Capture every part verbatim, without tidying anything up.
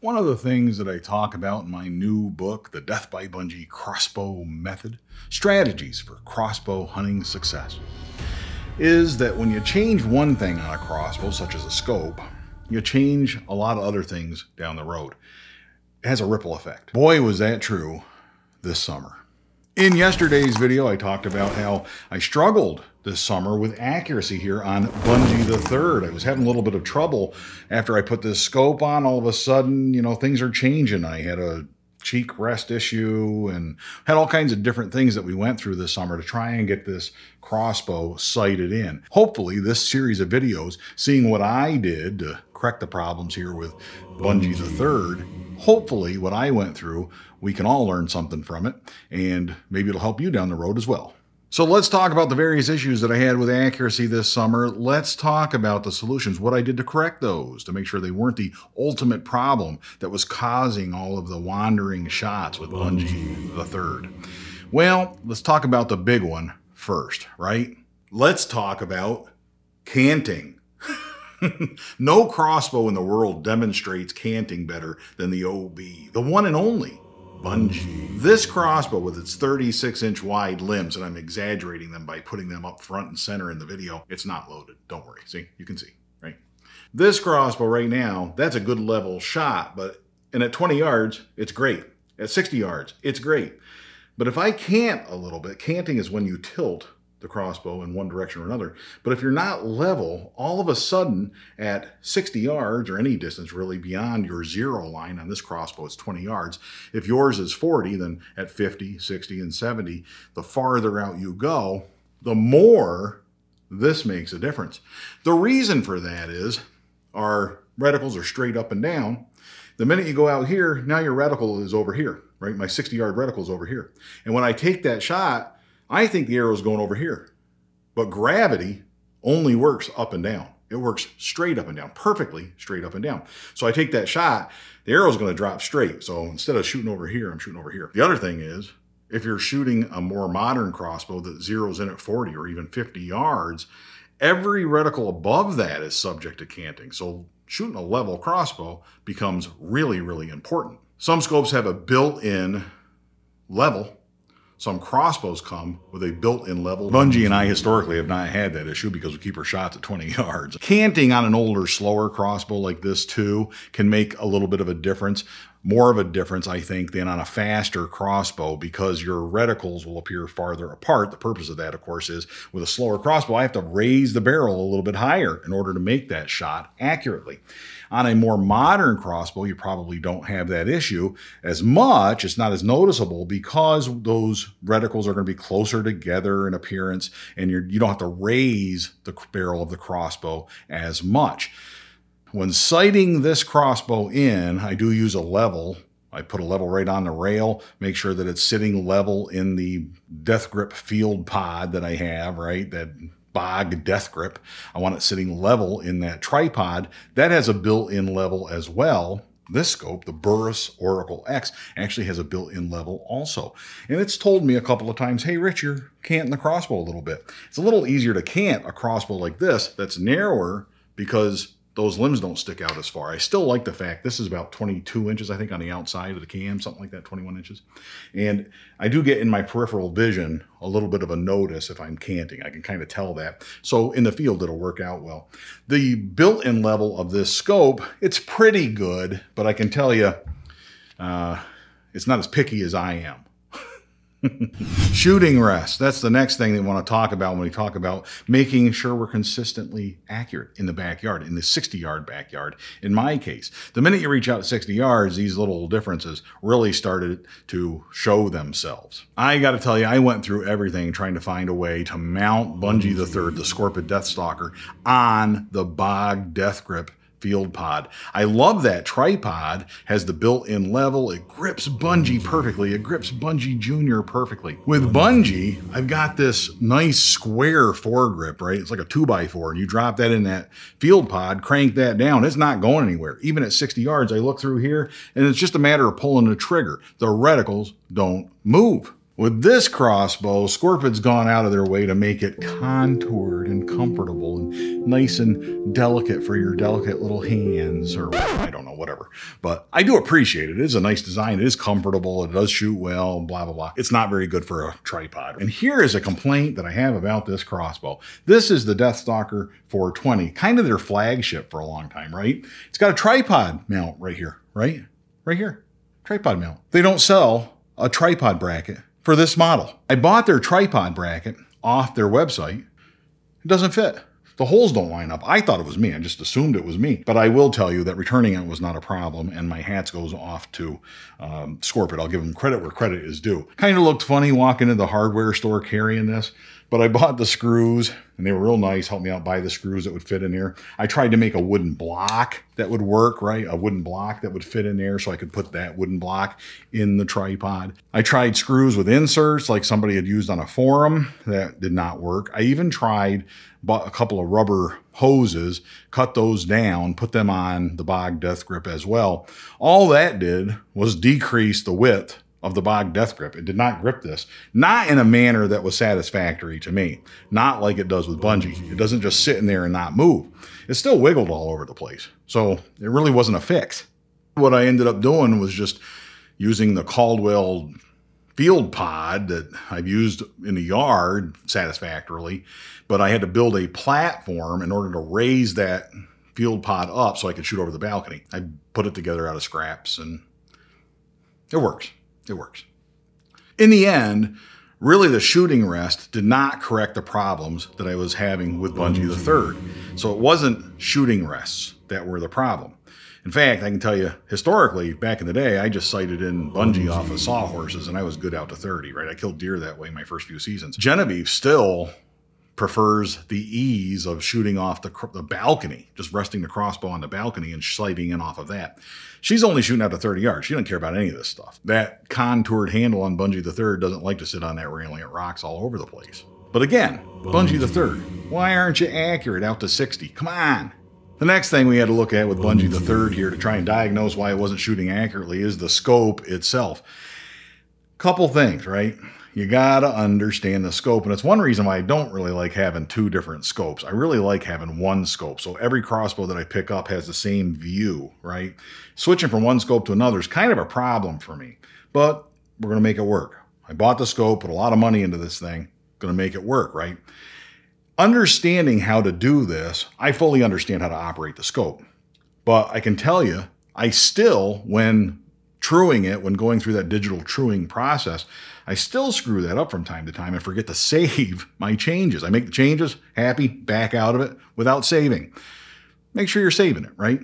One of the things that I talk about in my new book, The Death by Bunjie Crossbow Method, Strategies for Crossbow Hunting Success, is that when you change one thing on a crossbow, such as a scope, you change a lot of other things down the road. It has a ripple effect. Boy, was that true this summer. In yesterday's video, I talked about how I struggled this summer with accuracy here on Bunjie the third. I was having a little bit of trouble after I put this scope on. All of a sudden, you know, things are changing. I had a cheek rest issue and had all kinds of different things that we went through this summer to try and get this crossbow sighted in. Hopefully this series of videos, seeing what I did to correct the problems here with Bunjie the third, hopefully what I went through, we can all learn something from it, and maybe it'll help you down the road as well. So let's talk about the various issues that I had with accuracy this summer. Let's talk about the solutions, what I did to correct those, to make sure they weren't the ultimate problem that was causing all of the wandering shots with Bunjie the third. Well, let's talk about the big one first, right? Let's talk about canting. No crossbow in the world demonstrates canting better than the O B, the one and only Bunjie. This crossbow with its thirty-six inch wide limbs, and I'm exaggerating them by putting them up front and center in the video, it's not loaded, don't worry, see, you can see, right? This crossbow right now, that's a good level shot, but, and at twenty yards, it's great. At sixty yards, it's great. But if I cant a little bit, canting is when you tilt the crossbow in one direction or another, but if you're not level, all of a sudden at sixty yards or any distance really beyond your zero line on this crossbow, it's twenty yards. If yours is forty, then at fifty, sixty, and seventy, the farther out you go, the more this makes a difference. The reason for that is our reticles are straight up and down. The minute you go out here, now your reticle is over here, right? My sixty yard reticle is over here. And when I take that shot, I think the arrow's going over here, but gravity only works up and down. It works straight up and down, perfectly straight up and down. So I take that shot, the arrow's going to drop straight. So instead of shooting over here, I'm shooting over here. The other thing is, if you're shooting a more modern crossbow that zeroes in at forty or even fifty yards, every reticle above that is subject to canting. So shooting a level crossbow becomes really, really important. Some scopes have a built-in level. Some crossbows come with a built-in level. Bunjie and I historically have not had that issue because we keep our shots at twenty yards. Canting on an older, slower crossbow like this too can make a little bit of a difference, more of a difference, I think, than on a faster crossbow because your reticles will appear farther apart. The purpose of that, of course, is with a slower crossbow, I have to raise the barrel a little bit higher in order to make that shot accurately. On a more modern crossbow, you probably don't have that issue as much. It's not as noticeable because those reticles are going to be closer together in appearance, and you're, you don't have to raise the barrel of the crossbow as much. When sighting this crossbow in, I do use a level. I put a level right on the rail, make sure that it's sitting level in the death grip field pod that I have, right? That bog death grip. I want it sitting level in that tripod. That has a built-in level as well. This scope, the Burris Oracle X, actually has a built-in level also. And it's told me a couple of times, hey, Rich, you're canting the crossbow a little bit. It's a little easier to cant a crossbow like this that's narrower because those limbs don't stick out as far. I still like the fact this is about twenty-two inches, I think, on the outside of the cam, something like that, twenty-one inches. And I do get in my peripheral vision a little bit of a notice if I'm canting. I can kind of tell that. So in the field, it'll work out well. The built-in level of this scope, it's pretty good, but I can tell you uh, it's not as picky as I am. Shooting rest. That's the next thing they want to talk about when we talk about making sure we're consistently accurate in the backyard, in the sixty yard backyard. In my case, the minute you reach out sixty yards, these little differences really started to show themselves. I got to tell you, I went through everything trying to find a way to mount Bunjie the third, the Scorpyd Deathstalker, on the bog death grip field pod. I love that tripod, has the built-in level. It grips Bunjie perfectly. It grips Bunjie Junior perfectly. With Bunjie, I've got this nice square foregrip, right? It's like a two by four, and you drop that in that field pod, crank that down. It's not going anywhere. Even at sixty yards, I look through here, and it's just a matter of pulling the trigger. The reticles don't move. With this crossbow, Scorpyd's gone out of their way to make it contoured and comfortable and nice and delicate for your delicate little hands, or I don't know, whatever. But I do appreciate it. It is a nice design. It is comfortable. It does shoot well, blah, blah, blah. It's not very good for a tripod. And here is a complaint that I have about this crossbow. This is the Deathstalker four twenty, kind of their flagship for a long time, right? It's got a tripod mount right here, right? Right here, tripod mount. They don't sell a tripod bracket for this model. I bought their tripod bracket off their website. It doesn't fit. The holes don't line up. I thought it was me. I just assumed it was me. But I will tell you that returning it was not a problem, and my hats goes off to um, Scorpyd. I'll give him credit where credit is due. Kind of looked funny walking into the hardware store carrying this, but I bought the screws, and they were real nice. Helped me out buy the screws that would fit in here. I tried to make a wooden block that would work, right? A wooden block that would fit in there so I could put that wooden block in the tripod. I tried screws with inserts like somebody had used on a forum. That did not work. I even tried a couple of rubber hoses, cut those down, put them on the bog death grip as well. All that did was decrease the width of the bog death grip. It did not grip this. Not in a manner that was satisfactory to me. Not like it does with Bunjie. It doesn't just sit in there and not move. It still wiggled all over the place. So it really wasn't a fix. What I ended up doing was just using the Caldwell field pod that I've used in the yard satisfactorily, but I had to build a platform in order to raise that field pod up so I could shoot over the balcony. I put it together out of scraps, and it works. It works. In the end, really the shooting rest did not correct the problems that I was having with Bunjie the third. So it wasn't shooting rests that were the problem. In fact, I can tell you, historically, back in the day, I just sighted in Bunjie off of sawhorses, and I was good out to thirty, right? I killed deer that way my first few seasons. Genevieve still prefers the ease of shooting off the, the balcony, just resting the crossbow on the balcony and sighting in off of that. She's only shooting out to thirty yards. She doesn't care about any of this stuff. That contoured handle on Bunjie the Third doesn't like to sit on that railing. It rocks all over the place. But again, Bunjie the Third, why aren't you accurate out to sixty? Come on. The next thing we had to look at with Bunjie the Third here to try and diagnose why it wasn't shooting accurately is the scope itself. Couple things, right? You gotta understand the scope, and it's one reason why I don't really like having two different scopes. I really like having one scope, so every crossbow that I pick up has the same view, right? Switching from one scope to another is kind of a problem for me, but we're gonna make it work. I bought the scope, put a lot of money into this thing, gonna make it work, right? Understanding how to do this, I fully understand how to operate the scope, but I can tell you, I still, when truing it, when going through that digital truing process, I still screw that up from time to time and forget to save my changes. I make the changes, happy, back out of it without saving. Make sure you're saving it, right?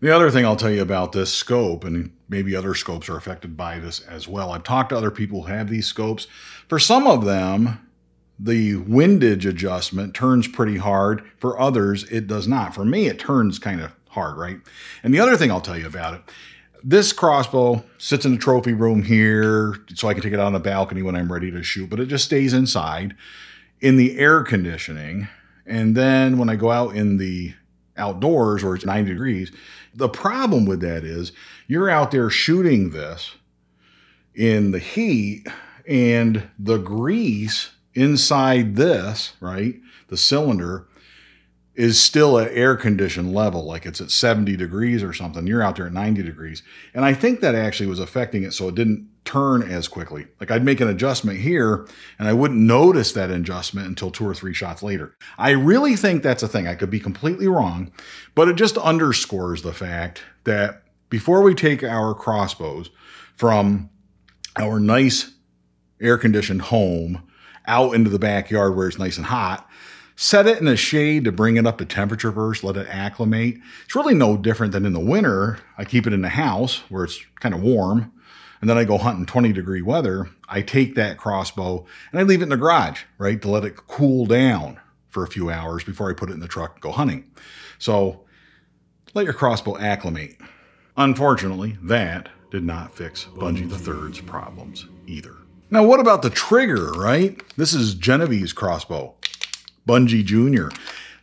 The other thing I'll tell you about this scope, and maybe other scopes are affected by this as well. I've talked to other people who have these scopes. For some of them, the windage adjustment turns pretty hard. For others, it does not. For me, it turns kind of hard, right? And the other thing I'll tell you about it, this crossbow sits in the trophy room here so I can take it out on the balcony when I'm ready to shoot, but it just stays inside in the air conditioning. And then when I go out in the outdoors where it's ninety degrees, the problem with that is you're out there shooting this in the heat, and the grease inside this, right, the cylinder, is still at air conditioned level, like it's at seventy degrees or something. You're out there at ninety degrees. And I think that actually was affecting it so it didn't turn as quickly. Like I'd make an adjustment here and I wouldn't notice that adjustment until two or three shots later. I really think that's a thing. I could be completely wrong, but it just underscores the fact that before we take our crossbows from our nice air conditioned home out into the backyard where it's nice and hot, set it in the shade to bring it up to temperature first, let it acclimate. It's really no different than in the winter. I keep it in the house where it's kind of warm, and then I go hunting twenty degree weather. I take that crossbow and I leave it in the garage, right, to let it cool down for a few hours before I put it in the truck and go hunting. So let your crossbow acclimate. Unfortunately, that did not fix Bunjie the Third's problems either. Now, what about the trigger, right? This is Genevieve's crossbow, Bunjie Junior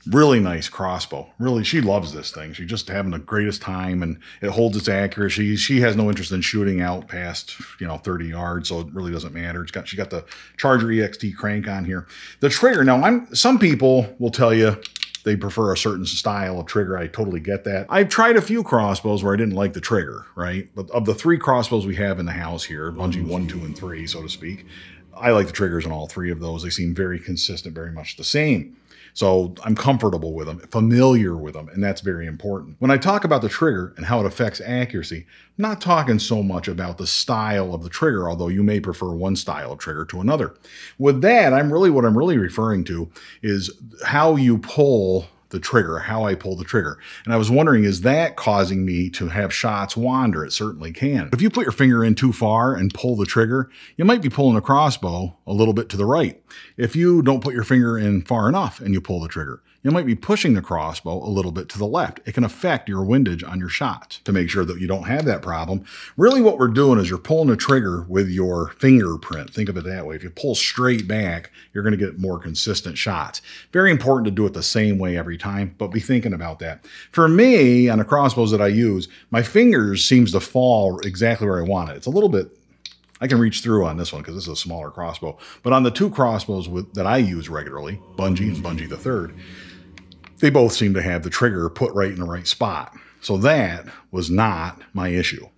Really nice crossbow. Really, she loves this thing. She's just having the greatest time, and it holds its accuracy. She has no interest in shooting out past, you know, thirty yards, so it really doesn't matter. It's got, she got the Charger E X T crank on here. The trigger, now I'm, some people will tell you they prefer a certain style of trigger. I totally get that. I've tried a few crossbows where I didn't like the trigger, right? But of the three crossbows we have in the house here, Bunjie one, two, and three, so to speak, I like the triggers in all three of those. They seem very consistent, very much the same. So I'm comfortable with them, familiar with them, and that's very important. When I talk about the trigger and how it affects accuracy, I'm not talking so much about the style of the trigger, although you may prefer one style of trigger to another. With that, I'm really, what I'm really referring to is how you pull the trigger, how I pull the trigger. And I was wondering, is that causing me to have shots wander? It certainly can. If you put your finger in too far and pull the trigger, you might be pulling a crossbow a little bit to the right. If you don't put your finger in far enough and you pull the trigger, you might be pushing the crossbow a little bit to the left. It can affect your windage on your shots. To make sure that you don't have that problem, really what we're doing is you're pulling the trigger with your fingerprint. Think of it that way. If you pull straight back, you're going to get more consistent shots. Very important to do it the same way every time, but be thinking about that. For me, on the crossbows that I use, my fingers seems to fall exactly where I want it. It's a little bit, I can reach through on this one because this is a smaller crossbow, but on the two crossbows with, that I use regularly, Bunjie and Bunjie the third, they both seem to have the trigger put right in the right spot. So that was not my issue.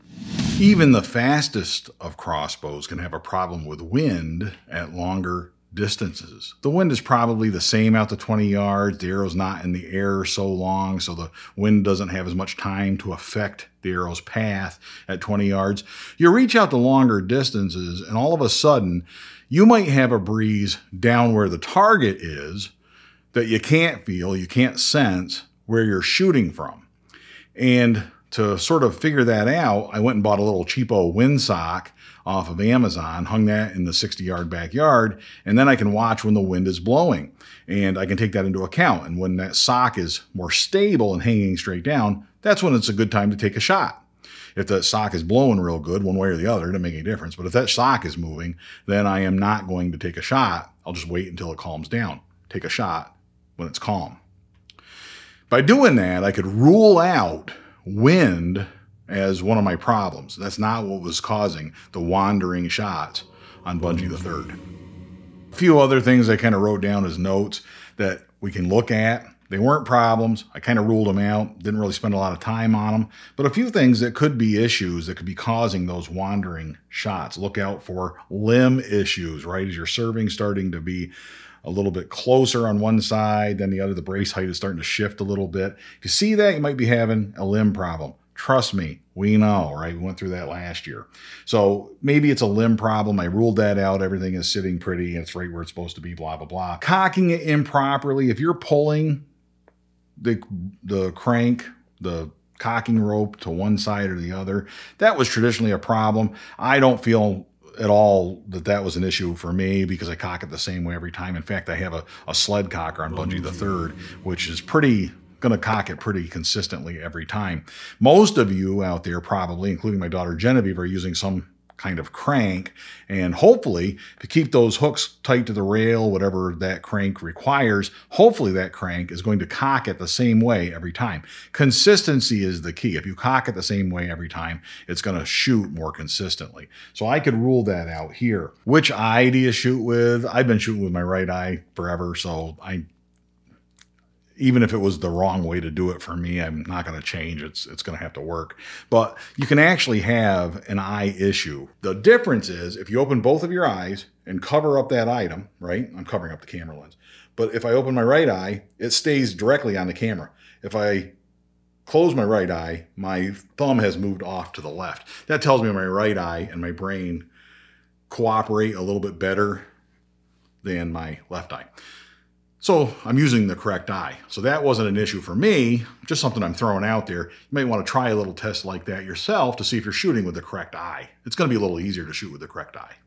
Even the fastest of crossbows can have a problem with wind at longer distances. The wind is probably the same out to twenty yards. The arrow's not in the air so long, so the wind doesn't have as much time to affect the arrow's path at twenty yards. You reach out to longer distances, and all of a sudden, you might have a breeze down where the target is that you can't feel, you can't sense where you're shooting from. And to sort of figure that out, I went and bought a little cheapo windsock off of Amazon, hung that in the sixty yard backyard, and then I can watch when the wind is blowing. And I can take that into account. And when that sock is more stable and hanging straight down, that's when it's a good time to take a shot. If that sock is blowing real good one way or the other, it doesn't make any difference. But if that sock is moving, then I am not going to take a shot. I'll just wait until it calms down, take a shot when it's calm. By doing that, I could rule out wind as one of my problems. That's not what was causing the wandering shots on Bunjie the Third. A few other things I kind of wrote down as notes that we can look at. They weren't problems. I kind of ruled them out. Didn't really spend a lot of time on them. But a few things that could be issues that could be causing those wandering shots. Look out for limb issues, right? As your serving's starting to be a little bit closer on one side than the other, the brace height is starting to shift a little bit. If you see that, you might be having a limb problem. Trust me, we know, right? We went through that last year. So maybe it's a limb problem. I ruled that out. Everything is sitting pretty and it's right where it's supposed to be, blah, blah, blah. Cocking it improperly. If you're pulling the, the crank, the cocking rope to one side or the other, that was traditionally a problem. I don't feel at all that that was an issue for me because I cock it the same way every time. In fact, I have a, a sled cocker on Bunjie the Third, which is pretty, gonna cock it pretty consistently every time. Most of you out there probably, including my daughter Genevieve, are using some kind of crank, and hopefully to keep those hooks tight to the rail, whatever that crank requires, hopefully that crank is going to cock it the same way every time. Consistency is the key. If you cock it the same way every time, it's going to shoot more consistently. So I could rule that out here. Which eye do you shoot with? I've been shooting with my right eye forever, so I even if it was the wrong way to do it for me, I'm not going to change. It's, it's going to have to work. But you can actually have an eye issue. The difference is if you open both of your eyes and cover up that item, right? I'm covering up the camera lens. But if I open my right eye, it stays directly on the camera. If I close my right eye, my thumb has moved off to the left. That tells me my right eye and my brain cooperate a little bit better than my left eye. So I'm using the correct eye. So that wasn't an issue for me, just something I'm throwing out there. You may want to try a little test like that yourself to see if you're shooting with the correct eye. It's going to be a little easier to shoot with the correct eye.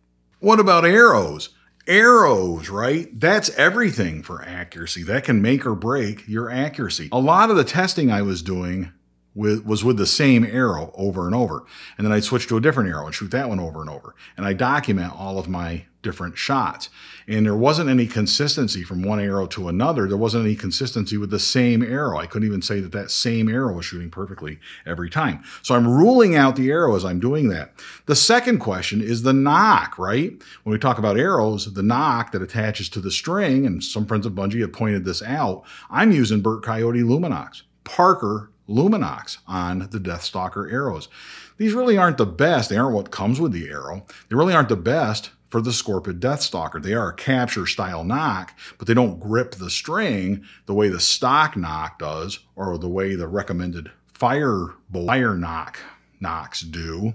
What about arrows? Arrows, right? That's everything for accuracy. That can make or break your accuracy. A lot of the testing I was doing With, was with the same arrow over and over. And then I'd switch to a different arrow and shoot that one over and over. And I document all of my different shots. And there wasn't any consistency from one arrow to another. There wasn't any consistency with the same arrow. I couldn't even say that that same arrow was shooting perfectly every time. So I'm ruling out the arrow as I'm doing that. The second question is the knock, right? When we talk about arrows, the knock that attaches to the string, and some friends of Bunjie have pointed this out, I'm using Burt Coyote Lumenoks, Parker Lumenoks on the Deathstalker arrows. These really aren't the best. They aren't what comes with the arrow. They really aren't the best for the Scorpyd Deathstalker. They are a capture style knock, but they don't grip the string the way the stock knock does, or the way the recommended fire, fire knock knocks do.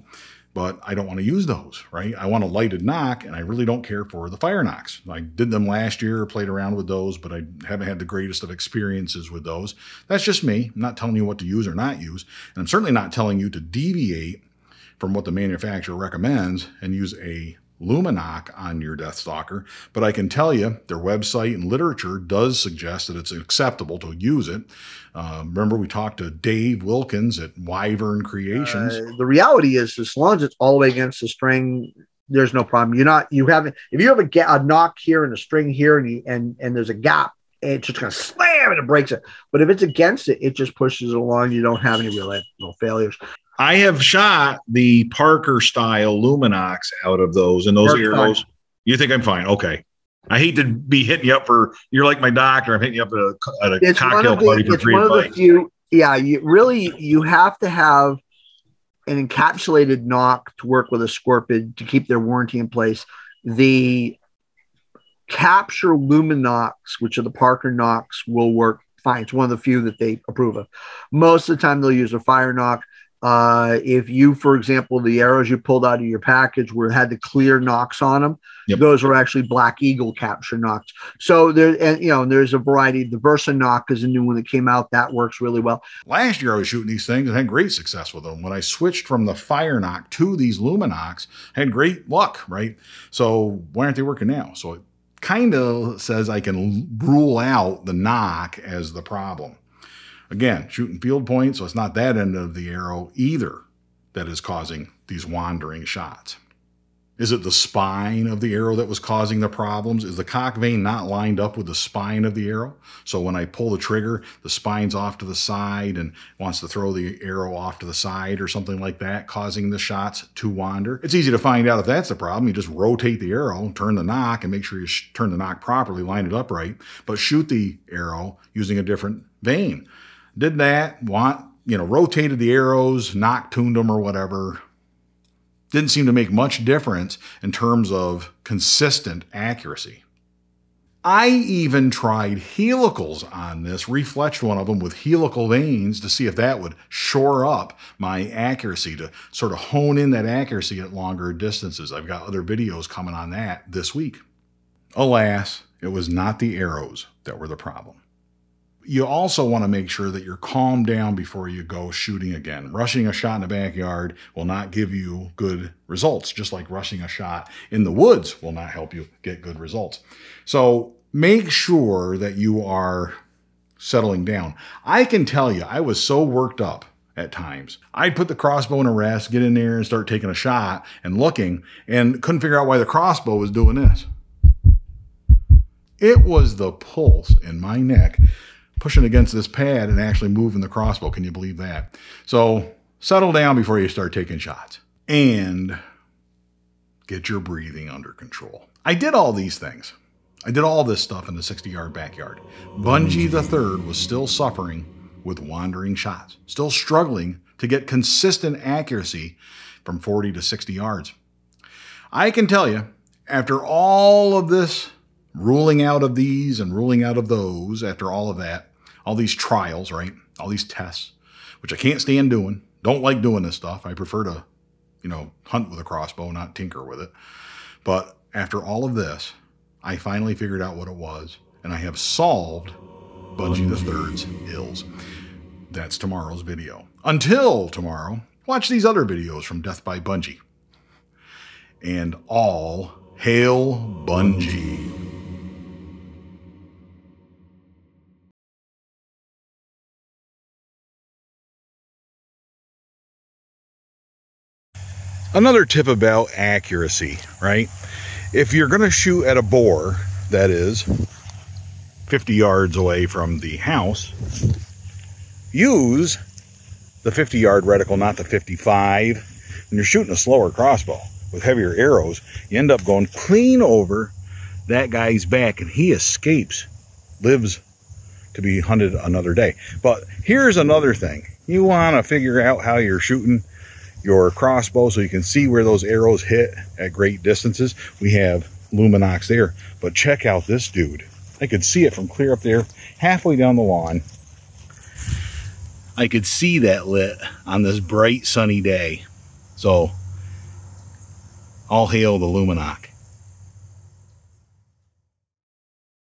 But I don't want to use those, right? I want a lighted knock, and I really don't care for the fire knocks. I did them last year, played around with those, but I haven't had the greatest of experiences with those. That's just me. I'm not telling you what to use or not use, and I'm certainly not telling you to deviate from what the manufacturer recommends and use a Lumenok on your Deathstalker, but I can tell you their website and literature does suggest that it's acceptable to use it. Uh, remember, we talked to Dave Wilkins at Wyvern Creations. Uh, the reality is, as long as it's all the way against the string, there's no problem. You're not, you haven't, if you have a, a knock here and a string here and, you, and, and there's a gap, it's just going to slam and it breaks it. But if it's against it, it just pushes it along. You don't have any real no failures. I have shot the Parker style Lumenoks out of those, and those Parker arrows. Fine. You think I'm fine? Okay. I hate to be hitting you up for, you're like my doctor. I'm hitting you up at a, at a it's cocktail the, party for it's three one advice. Of the few, yeah. You really, you have to have an encapsulated knock to work with a Scorpyd to keep their warranty in place. The Capture Lumenoks, which are the Parker knocks, will work fine. It's one of the few that they approve of. Most of the time they'll use a fire knock. Uh, if you, for example, the arrows you pulled out of your package were had the clear knocks on them, yep. Those are actually black eagle capture knocks. So there, and you know, there's a variety. The Versa Nock is a new one that came out that works really well. Last year I was shooting these things and had great success with them. When I switched from the fire knock to these Lumenoks, I had great luck, right? So why aren't they working now? So it kind of says I can rule out the knock as the problem. Again, shooting field point, so it's not that end of the arrow either that is causing these wandering shots. Is it the spine of the arrow that was causing the problems? Is the cock vein not lined up with the spine of the arrow? So when I pull the trigger, the spine's off to the side and wants to throw the arrow off to the side or something like that, causing the shots to wander. It's easy to find out if that's the problem. You just rotate the arrow, turn the knock, and make sure you turn the knock properly, line it up right, but shoot the arrow using a different vein. Did that, want, you know, rotated the arrows, knock tuned them or whatever. Didn't seem to make much difference in terms of consistent accuracy. I even tried helicals on this, refletched one of them with helical veins to see if that would shore up my accuracy, to sort of hone in that accuracy at longer distances. I've got other videos coming on that this week. Alas, it was not the arrows that were the problem. You also want to make sure that you're calmed down before you go shooting again. Rushing a shot in the backyard will not give you good results, just like rushing a shot in the woods will not help you get good results. So make sure that you are settling down. I can tell you, I was so worked up at times. I'd put the crossbow in a rest, get in there and start taking a shot and looking, and couldn't figure out why the crossbow was doing this. It was the pulse in my neck pushing against this pad and actually moving the crossbow. Can you believe that? So settle down before you start taking shots and get your breathing under control. I did all these things. I did all this stuff in the sixty yard backyard. Bunjie the third was still suffering with wandering shots, still struggling to get consistent accuracy from forty to sixty yards. I can tell you, after all of this ruling out of these and ruling out of those, after all of that, all these trials, right? All these tests, which I can't stand doing. Don't like doing this stuff. I prefer to, you know, hunt with a crossbow, not tinker with it. But after all of this, I finally figured out what it was, and I have solved Bunjie the Third's ills. That's tomorrow's video. Until tomorrow, watch these other videos from Death by Bunjie. And all hail Bunjie. Another tip about accuracy, right? If you're going to shoot at a boar that is fifty yards away from the house, use the fifty yard reticle, not the fifty-five. When you're shooting a slower crossbow with heavier arrows, you end up going clean over that guy's back and he escapes, lives to be hunted another day. But here's another thing. You want to figure out how you're shooting your crossbow so you can see where those arrows hit at great distances. We have Lumenoks there, but check out this dude. I could see it from clear up there, halfway down the lawn. I could see that lit on this bright sunny day. So all hail the Lumenok.